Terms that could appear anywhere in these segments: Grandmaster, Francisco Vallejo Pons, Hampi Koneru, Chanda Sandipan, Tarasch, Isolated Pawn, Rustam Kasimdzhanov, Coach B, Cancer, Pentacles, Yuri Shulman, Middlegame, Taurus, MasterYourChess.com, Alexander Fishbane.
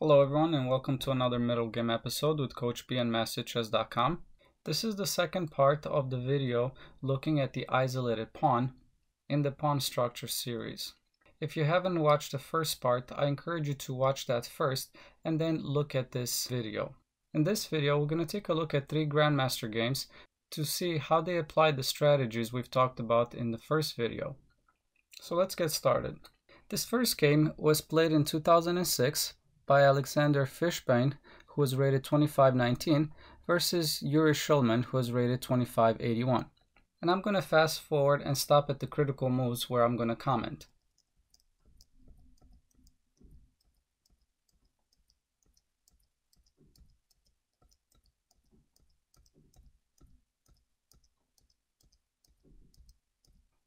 Hello everyone and welcome to another middle game episode with Coach B and MasterYourChess.com. This is the second part of the video looking at the isolated pawn in the pawn structure series. If you haven't watched the first part, I encourage you to watch that first and then look at this video. In this video, we're going to take a look at three Grandmaster games to see how they apply the strategies we've talked about in the first video. So let's get started. This first game was played in 2006 by Alexander Fishbane, who was rated 2519, versus Yuri Shulman, who was rated 2581. And I'm going to fast forward and stop at the critical moves where I'm going to comment.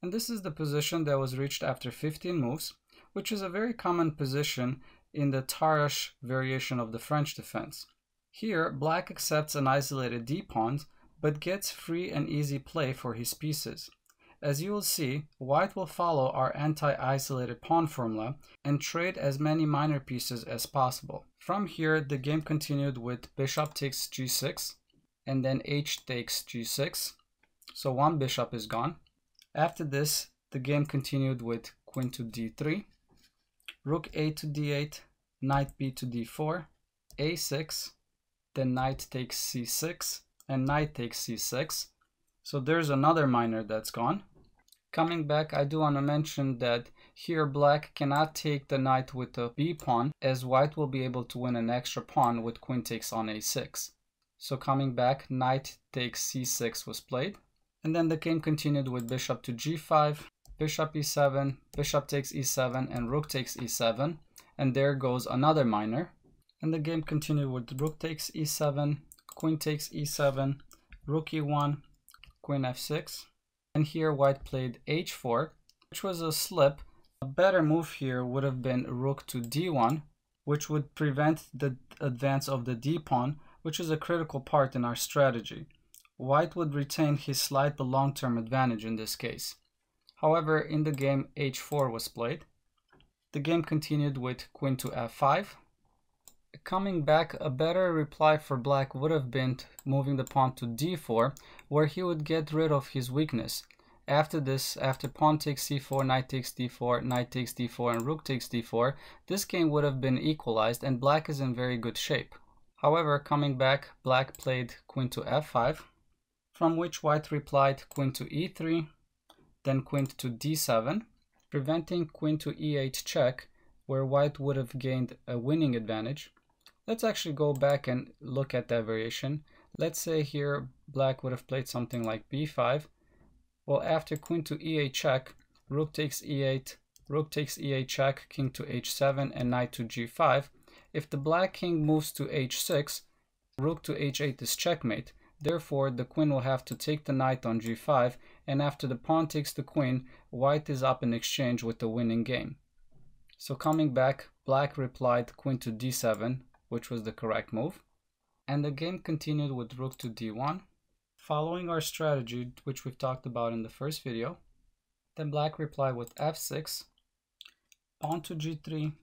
And this is the position that was reached after 15 moves, which is a very common position in the Tarasch variation of the French defense. Here, black accepts an isolated d-pawn, but gets free and easy play for his pieces. As you will see, white will follow our anti-isolated pawn formula and trade as many minor pieces as possible. From here, the game continued with bishop takes g6, and then h takes g6, so one bishop is gone. After this, the game continued with queen to d3, rook a to d8, knight b to d4, a6, then knight takes c6, and knight takes c6. So there's another minor that's gone. Coming back, I do want to mention that here black cannot take the knight with the b pawn, as white will be able to win an extra pawn with queen takes on a6. So coming back, knight takes c6 was played. And then the game continued with bishop to g5, bishop e7, bishop takes e7, and rook takes e7. And there goes another minor. And the game continued with rook takes e7, queen takes e7, rook e1, queen f6. And here white played h4, which was a slip. A better move here would have been rook to d1, which would prevent the advance of the d-pawn, which is a critical part in our strategy. White would retain his slight but long-term advantage in this case. However, in the game, h4 was played. The game continued with queen to f5. Coming back, a better reply for black would have been moving the pawn to d4, where he would get rid of his weakness. After this, after pawn takes c4, knight takes d4, knight takes d4, and rook takes d4, this game would have been equalized and black is in very good shape. However, coming back, black played queen to f5. From which white replied queen to e3, then queen to d7, preventing queen to e8 check, where white would have gained a winning advantage. Let's actually go back and look at that variation. Let's say here black would have played something like b5. Well, after queen to e8 check, rook takes e8 check, king to h7, and knight to g5. If the black king moves to h6, rook to h8 is checkmate. Therefore, the queen will have to take the knight on g5, and after the pawn takes the queen, white is up in exchange with the winning game. So coming back, black replied queen to d7, which was the correct move. And the game continued with rook to d1, following our strategy, which we've talked about in the first video. Then black replied with f6, pawn to g3,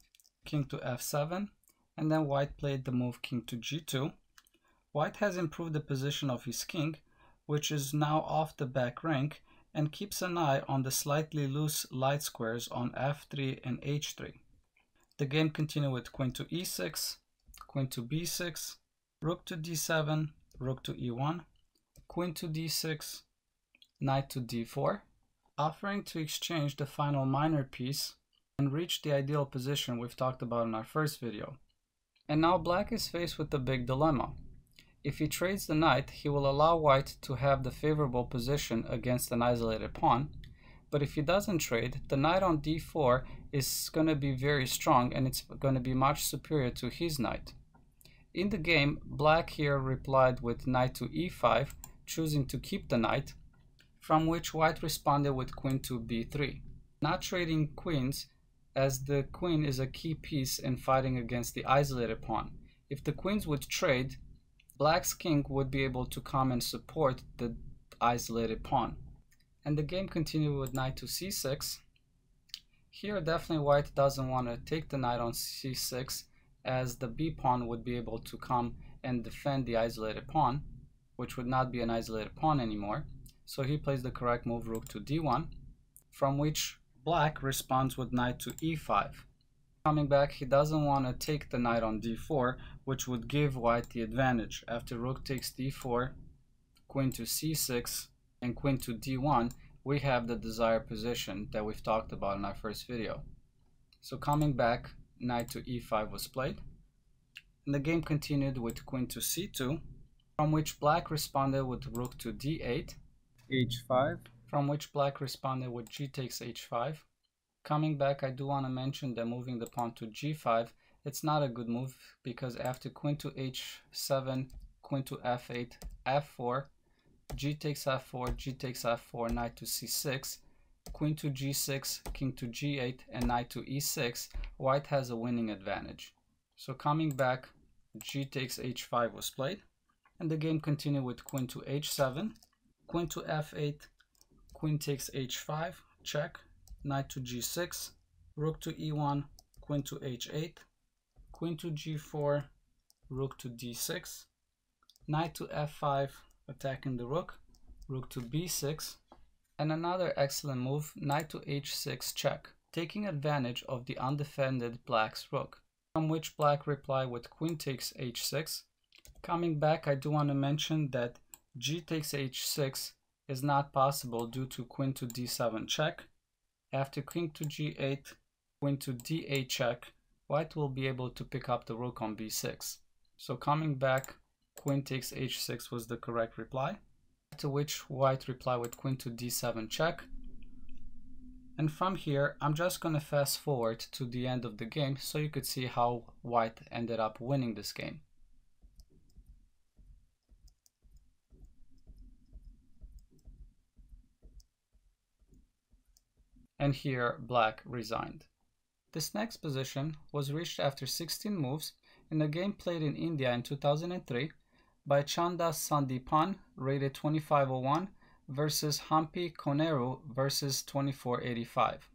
king to f7, and then white played the move king to g2. White has improved the position of his king, which is now off the back rank, and keeps an eye on the slightly loose light squares on f3 and h3. The game continued with queen to e6, queen to b6, rook to d7, rook to e1, queen to d6, knight to d4, offering to exchange the final minor piece and reach the ideal position we've talked about in our first video. And now black is faced with the big dilemma. If he trades the knight, he will allow white to have the favorable position against an isolated pawn, but if he doesn't trade, the knight on d4 is going to be very strong and it's going to be much superior to his knight. In the game, black here replied with knight to e5, choosing to keep the knight, from which white responded with queen to b3, not trading queens, as the queen is a key piece in fighting against the isolated pawn. If the queens would trade, black's king would be able to come and support the isolated pawn. And the game continued with knight to c6. Here definitely white doesn't want to take the knight on c6, as the B pawn would be able to come and defend the isolated pawn, which would not be an isolated pawn anymore. So he plays the correct move, rook to d1, from which black responds with knight to e5. Coming back, he doesn't want to take the knight on d4, which would give white the advantage. After rook takes d4, queen to c6, and queen to d1, we have the desired position that we've talked about in our first video. So coming back, knight to e5 was played, and the game continued with queen to c2, from which black responded with rook to d8, h5, from which black responded with g takes h5. Coming back, I do want to mention that moving the pawn to g5, it's not a good move, because after queen to h7, queen to f8, f4, g takes f4, g takes f4, knight to c6, queen to g6, king to g8, and knight to e6, white has a winning advantage. So coming back, g takes h5 was played, and the game continued with queen to h7, queen to f8, queen takes h5, check, knight to g6, rook to e1, queen to h8, queen to g4, rook to d6, knight to f5, attacking the rook, rook to b6, and another excellent move, knight to h6 check, taking advantage of the undefended black's rook, from which black reply with queen takes h6. Coming back, I do want to mention that g takes h6 is not possible due to queen to d7 check. After king to g8, queen to d8 check, white will be able to pick up the rook on b6. So coming back, queen takes h6 was the correct reply, to which white replied with queen to d7 check. And from here, I'm just going to fast forward to the end of the game so you could see how white ended up winning this game. And here black resigned. This next position was reached after 16 moves in a game played in India in 2003 by Chanda Sandipan, rated 2501, versus Hampi Koneru versus 2485.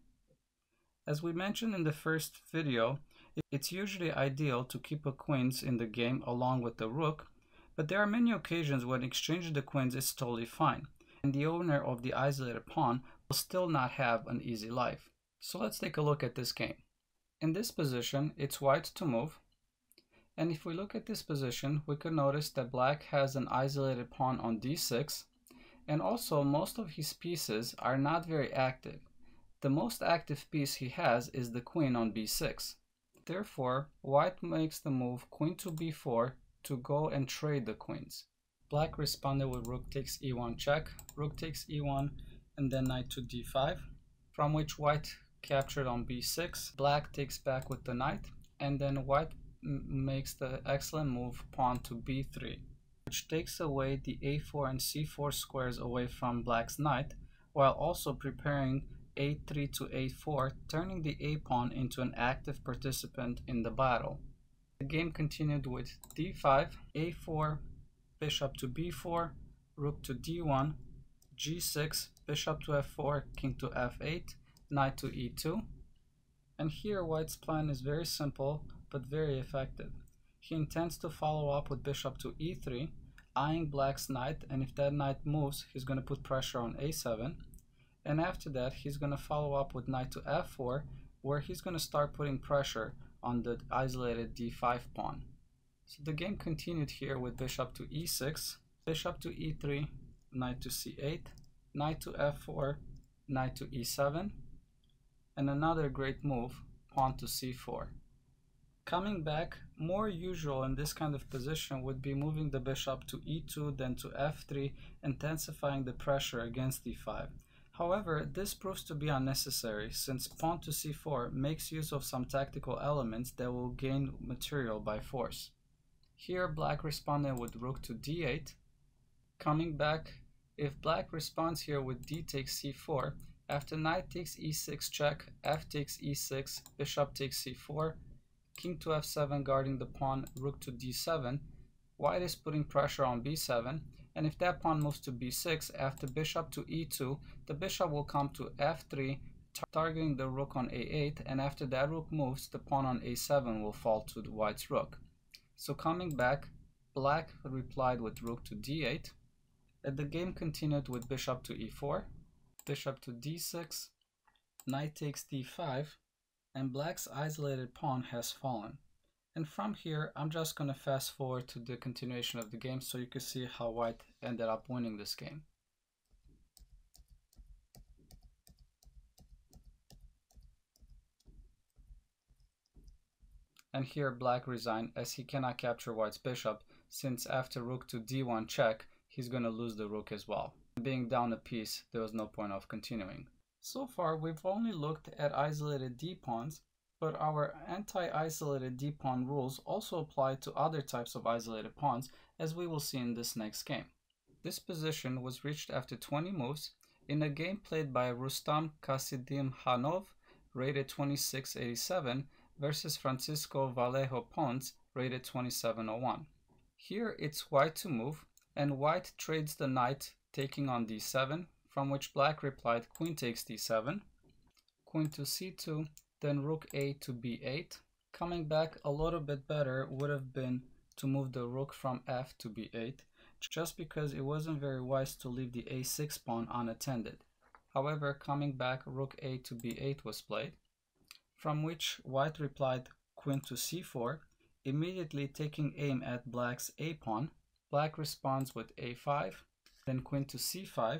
As we mentioned in the first video, it's usually ideal to keep a queens in the game along with the rook, but there are many occasions when exchanging the queens is totally fine, and the owner of the isolated pawn will still not have an easy life. So let's take a look at this game. In this position, it's white to move, and if we look at this position, we could notice that black has an isolated pawn on d6, and also most of his pieces are not very active. The most active piece he has is the queen on b6. Therefore, white makes the move queen to b4 to go and trade the queens. Black responded with rook takes e1 check, rook takes e1, and then knight to d5, from which white captured on b6, black takes back with the knight, and then white makes the excellent move pawn to b3, which takes away the a4 and c4 squares away from black's knight, while also preparing a3 to a4, turning the a pawn into an active participant in the battle. The game continued with d5, a4, bishop to b4, rook to d1, g6, bishop to f4, king to f8, knight to e2. And here white's plan is very simple but very effective. He intends to follow up with bishop to e3, eyeing black's knight, and if that knight moves, he's going to put pressure on a7. And after that, he's going to follow up with knight to f4, where he's going to start putting pressure on the isolated d5 pawn. So the game continued here with bishop to e6, bishop to e3, knight to c8, knight to f4, knight to e7, and another great move, pawn to c4. Coming back, more usual in this kind of position would be moving the bishop to e2, then to f3, intensifying the pressure against d5. However, this proves to be unnecessary, since pawn to c4 makes use of some tactical elements that will gain material by force. Here black responded with rook to d8. Coming back, if black responds here with d takes c4, after knight takes e6 check, f takes e6, bishop takes c4, king to f7 guarding the pawn, rook to d7, white is putting pressure on b7, and if that pawn moves to b6, after bishop to e2, the bishop will come to f3, targeting the rook on a8, and after that rook moves, the pawn on a7 will fall to the white's rook. So coming back, black replied with rook to d8, and the game continued with bishop to e4, bishop to d6, knight takes d5, and black's isolated pawn has fallen. And from here, I'm just going to fast forward to the continuation of the game so you can see how white ended up winning this game. And here black resigned as he cannot capture white's bishop, since after rook to d1 check, he's going to lose the rook as well. Being down a piece, there was no point of continuing. So far, we've only looked at isolated d-pawns, but our anti-isolated d-pawn rules also apply to other types of isolated pawns, as we will see in this next game. This position was reached after 20 moves in a game played by Rustam Kasimdzhanov, rated 2687, versus Francisco Vallejo Pons, rated 2701. Here it's white to move, and white trades the knight taking on d7, from which black replied queen takes d7, queen to c2, then rook a to b8. Coming back a little bit better would have been to move the rook from f to b8, just because it wasn't very wise to leave the a6 pawn unattended. However, coming back, rook a to b8 was played, from which white replied queen to c4, immediately taking aim at black's a pawn. Black responds with a5, then queen to c5.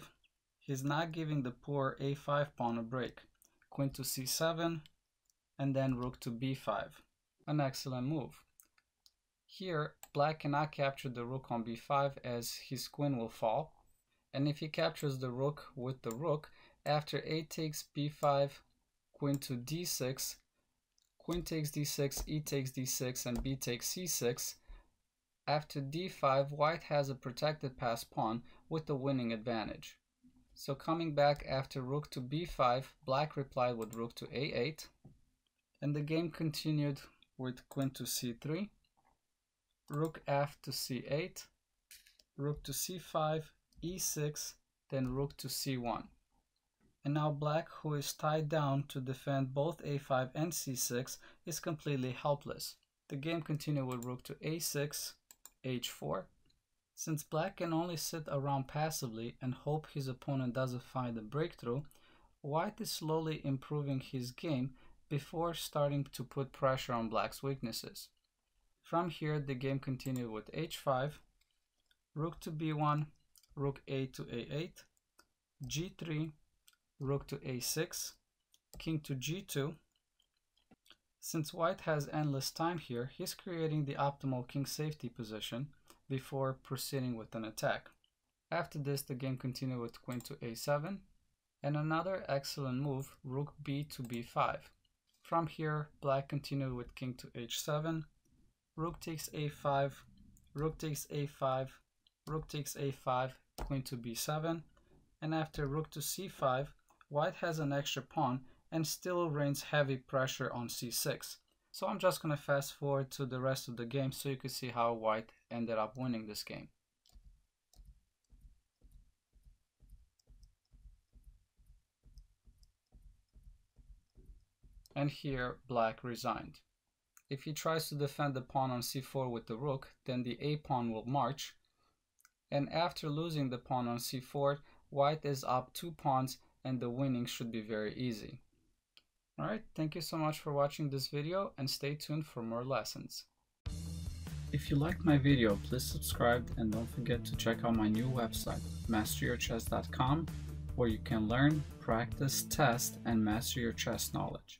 He's not giving the poor a5 pawn a break. Queen to c7, and then rook to b5. An excellent move. Here, black cannot capture the rook on b5 as his queen will fall, and if he captures the rook with the rook, after a takes b5, queen to d6, queen takes d6, e takes d6, and b takes c6, after d5, white has a protected passed pawn with the winning advantage. So coming back after rook to b5, black replied with rook to a8, and the game continued with queen to c3, rook f to c8, rook to c5, e6, then rook to c1. And now black, who is tied down to defend both a5 and c6, is completely helpless. The game continued with rook to a6, h4. Since black can only sit around passively and hope his opponent doesn't find a breakthrough, white is slowly improving his game before starting to put pressure on black's weaknesses. From here, the game continued with h5, rook to b1, rook a to a8, g3, rook to a6, king to g2. Since white has endless time here, he's creating the optimal king safety position before proceeding with an attack. After this, the game continued with queen to a7, and another excellent move, rook b to b5. From here, black continued with king to h7, rook takes a5, rook takes a5, rook takes a5, queen to b7, and after rook to c5, white has an extra pawn and still rains heavy pressure on c6. So I'm just going to fast forward to the rest of the game so you can see how white ended up winning this game. And here black resigned. If he tries to defend the pawn on c4 with the rook, then the a pawn will march. And after losing the pawn on c4, white is up 2 pawns and the winning should be very easy. Alright, thank you so much for watching this video and stay tuned for more lessons. If you liked my video, please subscribe and don't forget to check out my new website, MasterYourChess.com, where you can learn, practice, test, and master your chess knowledge.